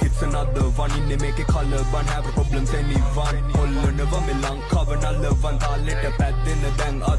It's another one in the make a color ban have problems anyone. All on a vamilang cover another one let a path in a dang at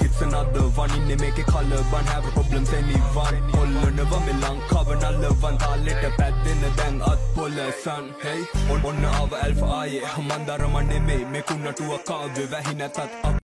It's another one in the make a color ban have problems anyone. All on a vamilang cover another one let a path in a dang at polar sun. Hey, on our alpha aye, Mandara Maneme, Mekuna to a car, Vivahinatat.